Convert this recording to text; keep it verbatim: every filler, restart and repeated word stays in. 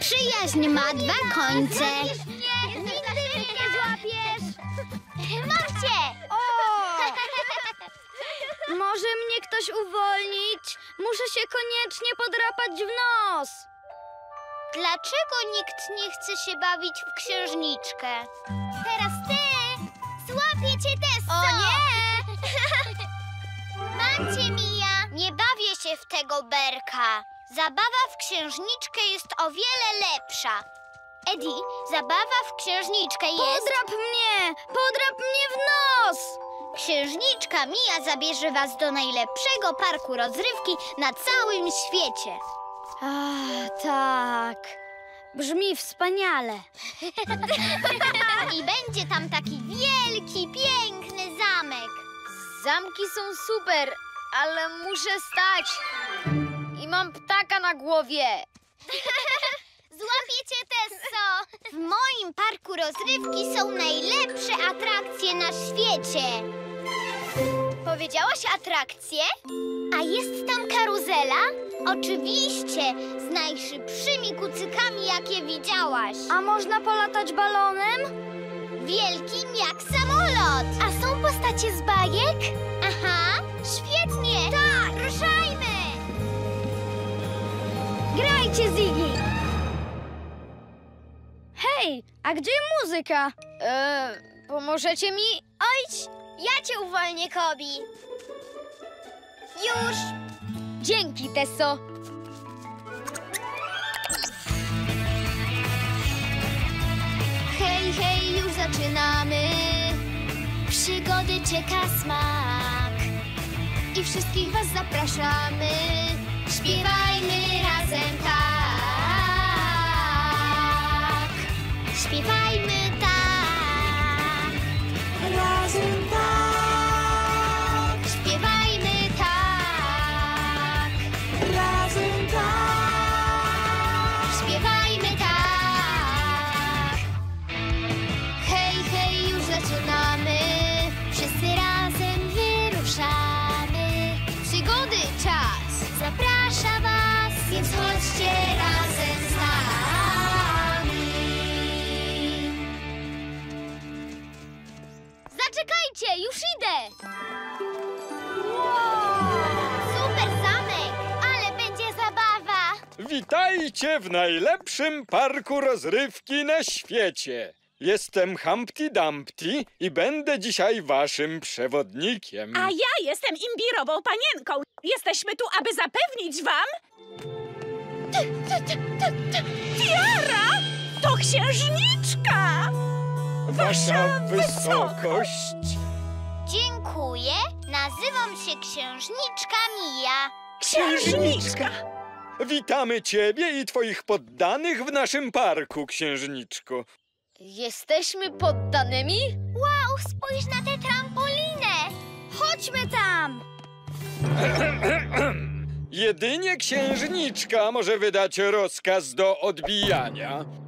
Przyjaźń ma dwa końce. Nigdy mnie nie złapiesz. Mam cię! Może mnie ktoś uwolnić? Muszę się koniecznie podrapać w nos. Dlaczego nikt nie chce się bawić w księżniczkę? Teraz ty! Złapię cię, Tesso! O nie! Mam cię, Mia! Nie bawię się w tego Berka. Zabawa w księżniczkę jest o wiele lepsza. Eddie, zabawa w księżniczkę jest... Podrap mnie! Podrap mnie w nos! Księżniczka Mia zabierze was do najlepszego parku rozrywki na całym świecie. Ach, tak. Brzmi wspaniale. I będzie tam taki wielki, piękny zamek. Zamki są super, ale muszę stać. I mam ptaka na głowie. Złapię cię, Tesso. W moim parku rozrywki są najlepsze atrakcje na świecie. Powiedziałaś atrakcje? A jest tam karuzela? Oczywiście, z najszybszymi kucykami, jakie widziałaś. A można polatać balonem? Wielkim jak samolot. A są postacie z bajek? Aha, świetnie. Tak, ruszajmy. Grajcie, Ziggy. Hej, a gdzie muzyka? Eee, pomożecie mi? Ojdź, ja cię uwolnię, Kobi. Już! Dzięki, Tesso! Hej, hej, już zaczynamy! Przygody cieka smak! I wszystkich was zapraszamy! Śpiewajmy razem tak! Śpiewajmy tak! Razem tak! Zaprasza was, więc chodźcie razem z nami. Zaczekajcie, już idę! Wow! Super zamek, ale będzie zabawa! Witajcie w najlepszym parku rozrywki na świecie. Jestem Humpty Dumpty i będę dzisiaj waszym przewodnikiem. A ja jestem imbirową panienką. Jesteśmy tu, aby zapewnić wam... Tiara! To księżniczka! Wasza wysokość! Dziękuję. Nazywam się księżniczka Mia. Księżniczka! Witamy ciebie i twoich poddanych w naszym parku, księżniczko. Jesteśmy poddanymi? Wow, spójrz na tę trampolinę! Chodźmy tam! Jedynie księżniczka może wydać rozkaz do odbijania.